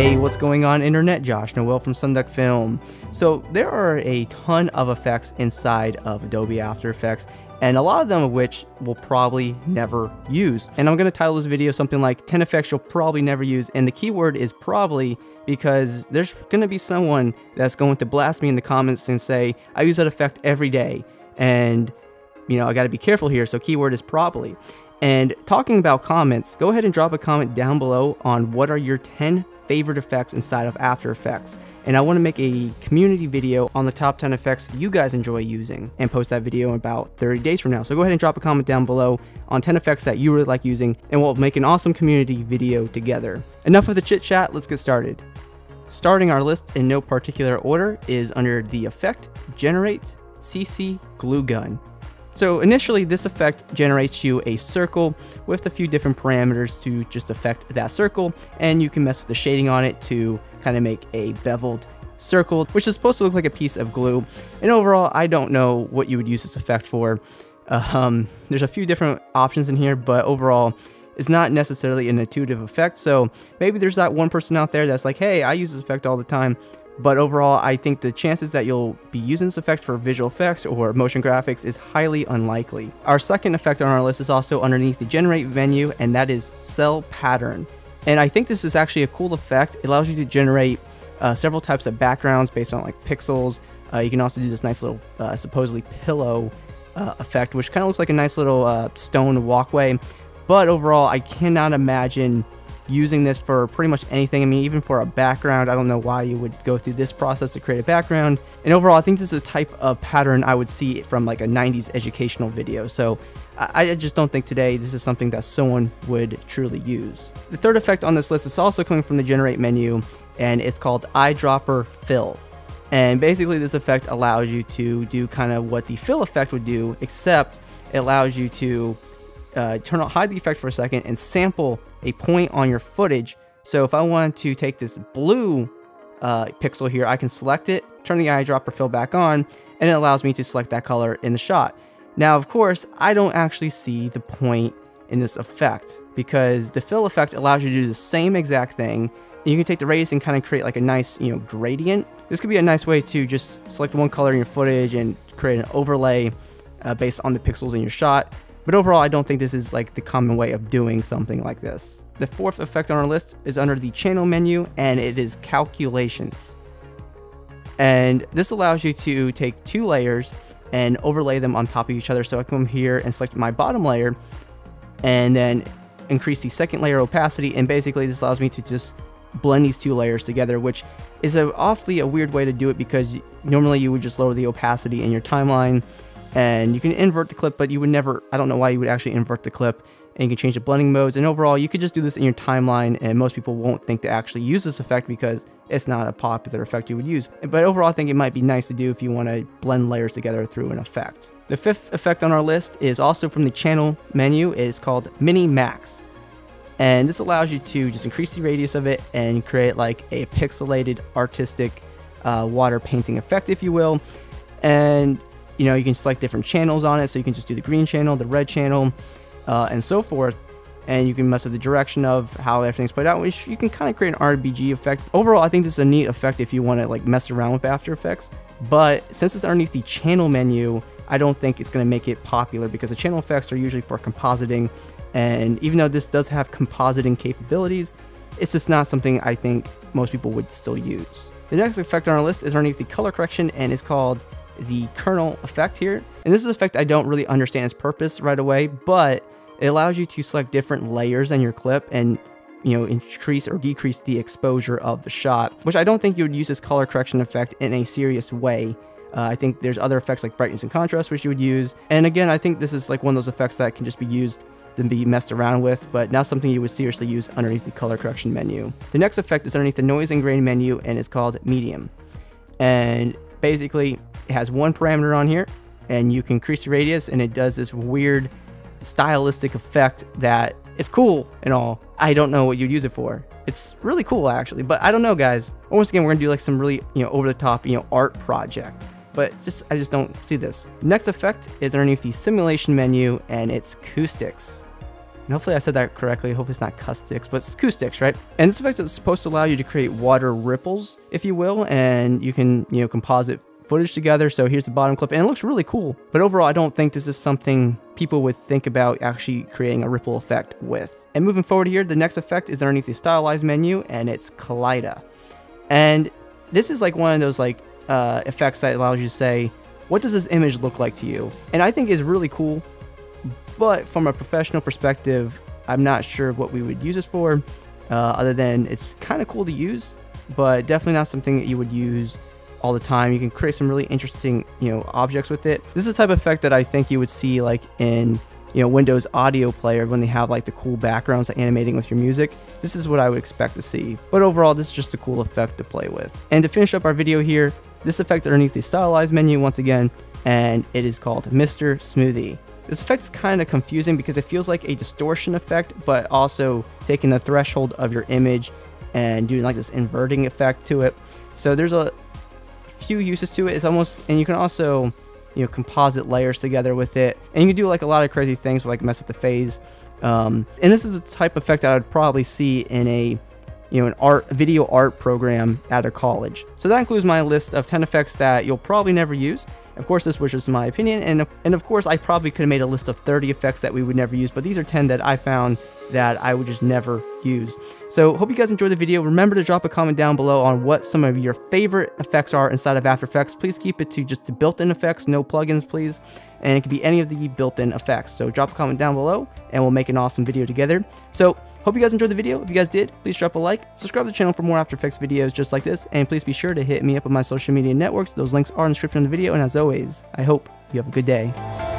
Hey, what's going on internet? Josh Noel from SonDuck Film. So there are a ton of effects inside of Adobe After Effects, and a lot of them of which we'll probably never use. And I'm gonna title this video something like 10 effects you'll probably never use, and the keyword is probably, because there's gonna be someone that's going to blast me in the comments and say, I use that effect every day. And you know, I gotta be careful here, so keyword is probably. And talking about comments, go ahead and drop a comment down below on what are your 10 favorite effects inside of After Effects. And I want to make a community video on the top 10 effects you guys enjoy using and post that video in about 30 days from now. So go ahead and drop a comment down below on 10 effects that you really like using, and we'll make an awesome community video together. Enough of the chit chat, let's get started. Starting our list in no particular order is under the effect Generate CC Glue Gun. So initially, this effect generates you a circle with a few different parameters to just affect that circle, and you can mess with the shading on it to kind of make a beveled circle, which is supposed to look like a piece of glue. And overall, I don't know what you would use this effect for. There's a few different options in here, but overall, it's not necessarily an intuitive effect. So maybe there's that one person out there that's like, hey, I use this effect all the time. But overall, I think the chances that you'll be using this effect for visual effects or motion graphics is highly unlikely. Our second effect on our list is also underneath the generate menu, and that is cell pattern. And I think this is actually a cool effect. It allows you to generate several types of backgrounds based on like pixels. You can also do this nice little supposedly pillow effect, which kind of looks like a nice little stone walkway. But overall, I cannot imagine using this for pretty much anything. I mean, even for a background, I don't know why you would go through this process to create a background. And overall, I think this is a type of pattern I would see from like a 90s educational video. So I just don't think today this is something that someone would truly use. The third effect on this list is also coming from the generate menu, and it's called eyedropper fill. And basically this effect allows you to do kind of what the fill effect would do, except it allows you to hide the effect for a second and sample a point on your footage. So if I wanted to take this blue pixel here, I can select it, turn the eyedropper fill back on, and it allows me to select that color in the shot. Now, of course, I don't actually see the point in this effect, because the fill effect allows you to do the same exact thing. You can take the radius and kind of create like a nice, you know, gradient. This could be a nice way to just select one color in your footage and create an overlay based on the pixels in your shot. But overall, I don't think this is like the common way of doing something like this. The fourth effect on our list is under the channel menu, and it is calculations. And this allows you to take two layers and overlay them on top of each other. So I come here and select my bottom layer and then increase the second layer opacity. And basically this allows me to just blend these two layers together, which is awfully a weird way to do it, because normally you would just lower the opacity in your timeline. And you can invert the clip, but you would never, I don't know why you would actually invert the clip. And you can change the blending modes, and overall you could just do this in your timeline, and most people won't think to actually use this effect because it's not a popular effect you would use. But overall, I think it might be nice to do if you want to blend layers together through an effect. The fifth effect on our list is also from the channel menu. It's called Mini Max. And this allows you to just increase the radius of it and create like a pixelated artistic water painting effect, if you will. And you know, you can select different channels on it, so you can just do the green channel, the red channel, and so forth. And you can mess with the direction of how everything's played out, which you can kind of create an RGB effect. Overall, I think this is a neat effect if you want to like mess around with After Effects. But since it's underneath the channel menu, I don't think it's going to make it popular, because the channel effects are usually for compositing. And even though this does have compositing capabilities, it's just not something I think most people would still use. The next effect on our list is underneath the color correction, and it's called the kernel effect here. And this is an effect I don't really understand its purpose right away, but it allows you to select different layers in your clip and, you know, increase or decrease the exposure of the shot, which I don't think you would use this color correction effect in a serious way. I think there's other effects like brightness and contrast which you would use. And again, I think this is like one of those effects that can just be used and be messed around with, but not something you would seriously use underneath the color correction menu. The next effect is underneath the noise and grain menu, and it's called medium. And basically, it has one parameter on here, and you can increase the radius, and it does this weird stylistic effect that is cool and all. I don't know what you'd use it for. It's really cool actually, but I don't know, guys. Once again, we're gonna do like some really, you know, over the top, you know, art project, but I just don't see this. Next effect is underneath the simulation menu, and it's acoustics. And hopefully I said that correctly. Hopefully it's not caustics, but it's acoustics, right? And this effect is supposed to allow you to create water ripples, if you will, and you can, you know, composite footage together. So here's the bottom clip and it looks really cool, but overall I don't think this is something people would think about actually creating a ripple effect with. And moving forward here, the next effect is underneath the stylized menu, and it's Kaleida. And this is like one of those like effects that allows you to say, what does this image look like to you? And I think is really cool, but from a professional perspective, I'm not sure what we would use this for, other than it's kind of cool to use, but definitely not something that you would use all the time. You can create some really interesting, you know, objects with it. This is the type of effect that I think you would see like in, you know, Windows audio player when they have like the cool backgrounds that animating with your music. This is what I would expect to see. But overall, this is just a cool effect to play with. And to finish up our video here, this effect underneath the stylized menu once again, and it is called Mr. Smoothie. This effect is kind of confusing because it feels like a distortion effect, but also taking the threshold of your image and doing like this inverting effect to it. So there's a few uses to it. It's almost, and you can also, you know, composite layers together with it, and you can do like a lot of crazy things, like mess with the phase. And this is a type of effect that I would probably see in a, you know, an video art program at a college. So that includes my list of 10 effects that you'll probably never use. Of course, this was just my opinion, and of course I probably could have made a list of 30 effects that we would never use, but these are 10 that I found that I would just never use. So hope you guys enjoyed the video. Remember to drop a comment down below on what some of your favorite effects are inside of After Effects. Please keep it to just the built-in effects, no plugins, please. And it could be any of the built-in effects. So drop a comment down below and we'll make an awesome video together. So hope you guys enjoyed the video. If you guys did, please drop a like, subscribe to the channel for more After Effects videos just like this, and please be sure to hit me up on my social media networks. Those links are in the description of the video. And as always, I hope you have a good day.